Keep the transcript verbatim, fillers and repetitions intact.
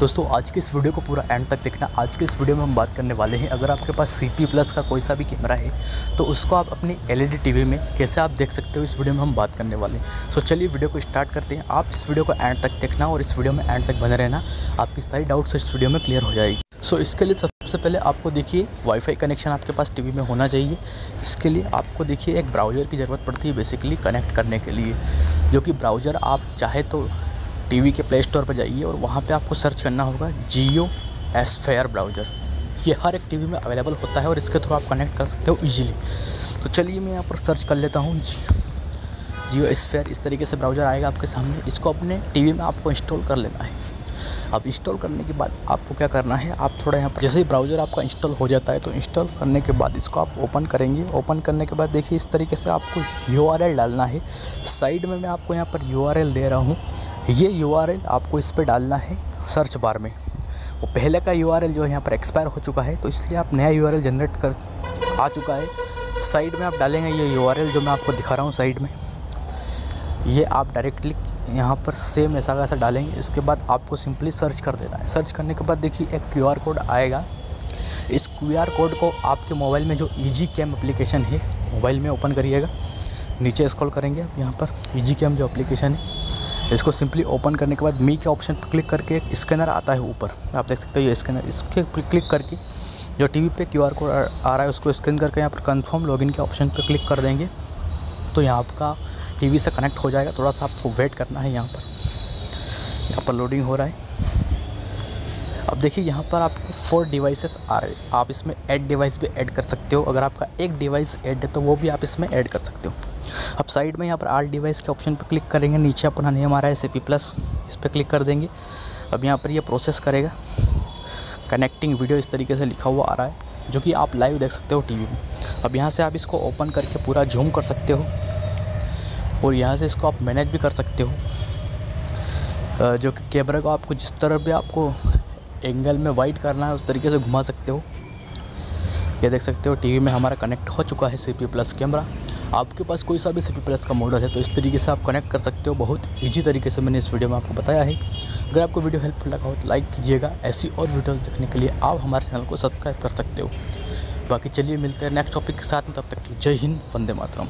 दोस्तों आज के इस वीडियो को पूरा एंड तक देखना। आज के इस वीडियो में हम बात करने वाले हैं, अगर आपके पास सी पी प्लस का कोई सा भी कैमरा है तो उसको आप अपने L E D T V में कैसे आप देख सकते हो, इस वीडियो में हम बात करने वाले हैं। सो चलिए वीडियो को स्टार्ट करते हैं। आप इस वीडियो को एंड तक देखना और इस वीडियो में एंड तक बने रहना, आपकी सारी डाउट्स इस वीडियो में क्लियर हो जाएगी। सो इसके लिए सबसे पहले आपको देखिए वाईफाई कनेक्शन आपके पास टीवी में होना चाहिए। इसके लिए आपको देखिए एक ब्राउज़र की ज़रूरत पड़ती है बेसिकली कनेक्ट करने के लिए, जो कि ब्राउज़र आप चाहे तो टीवी के प्ले स्टोर पर जाइए और वहाँ पे आपको सर्च करना होगा जियोस्फीयर ब्राउज़र। ये हर एक टीवी में अवेलेबल होता है और इसके थ्रू आप कनेक्ट कर सकते हो ईजीली। तो चलिए मैं यहाँ पर सर्च कर लेता हूँ जियोस्फीयर। इस तरीके से ब्राउज़र आएगा आपके सामने। इसको अपने टीवी में आपको इंस्टॉल कर लेना है। अब इंस्टॉल करने के बाद आपको क्या करना है, आप थोड़ा यहाँ पर जैसे ही ब्राउज़र आपका इंस्टॉल हो जाता है तो इंस्टॉल करने के बाद इसको आप ओपन करेंगे। ओपन करने के बाद देखिए इस तरीके से आपको यू आर एल डालना है। साइड में मैं आपको यहाँ पर यू आर एल दे रहा हूँ। ये यू आर एल आपको इस पर डालना है सर्च बार में। वो पहले का यू आर एल जो है यहाँ पर एक्सपायर हो चुका है, तो इसलिए आप नया यू आर एल जनरेट कर आ चुका है। साइड में आप डालेंगे ये यू आर एल जो मैं आपको दिखा रहा हूँ साइड में। ये आप डायरेक्टली यहाँ पर सेम ऐसा वैसा डालेंगे। इसके बाद आपको सिंपली सर्च कर देना है। सर्च करने के बाद देखिए एक क्यू आर कोड आएगा। इस क्यू आर कोड को आपके मोबाइल में जो ईजी कैम एप्लीकेशन है मोबाइल में ओपन करिएगा। नीचे स्क्रॉल करेंगे आप, यहाँ पर ईजी कैम जो एप्लीकेशन है इसको सिंपली ओपन करने के बाद मी के ऑप्शन पर क्लिक करके एक स्कैनर आता है ऊपर, आप देख सकते हो ये स्कैनर। इसके क्लिक करके जो टी वी पर क्यू आर कोड आ रहा है उसको स्कैन करके यहाँ पर कन्फर्म लॉगिन के ऑप्शन पर क्लिक कर देंगे तो यहाँ आपका टीवी से कनेक्ट हो जाएगा। थोड़ा सा आपको वेट करना है। यहाँ पर यहाँ पर लोडिंग हो रहा है। अब देखिए यहाँ पर आपको फोर डिवाइसेस आ रहे हैं। आप इसमें एड डिवाइस भी ऐड कर सकते हो। अगर आपका एक डिवाइस ऐड है तो वो भी आप इसमें ऐड कर सकते हो। अब साइड में यहाँ पर आल डिवाइस के ऑप्शन पर क्लिक करेंगे। नीचे अपना नेम आ रहा है सीपी प्लस, इस पर क्लिक कर देंगे। अब यहाँ पर यह प्रोसेस करेगा। कनेक्टिंग वीडियो इस तरीके से लिखा हुआ आ रहा है जो कि आप लाइव देख सकते हो टी वी में। अब यहाँ से आप इसको ओपन करके पूरा जूम कर सकते हो और यहाँ से इसको आप मैनेज भी कर सकते हो, जो कि कैमरा को आपको जिस तरह भी आपको एंगल में वाइड करना है उस तरीके से घुमा सकते हो। ये देख सकते हो टीवी में हमारा कनेक्ट हो चुका है सीपी प्लस कैमरा। आपके पास कोई सा भी सीपी प्लस का मॉडल है तो इस तरीके से आप कनेक्ट कर सकते हो। बहुत ईजी तरीके से मैंने इस वीडियो में आपको बताया है। अगर आपको वीडियो हेल्पफुल लगा हो तो लाइक कीजिएगा। ऐसी और वीडियोज़ देखने के लिए आप हमारे चैनल को सब्सक्राइब कर सकते हो। बाकी चलिए मिलते हैं नेक्स्ट टॉपिक के साथ में। तब तक जय हिंद, वंदे मातरम।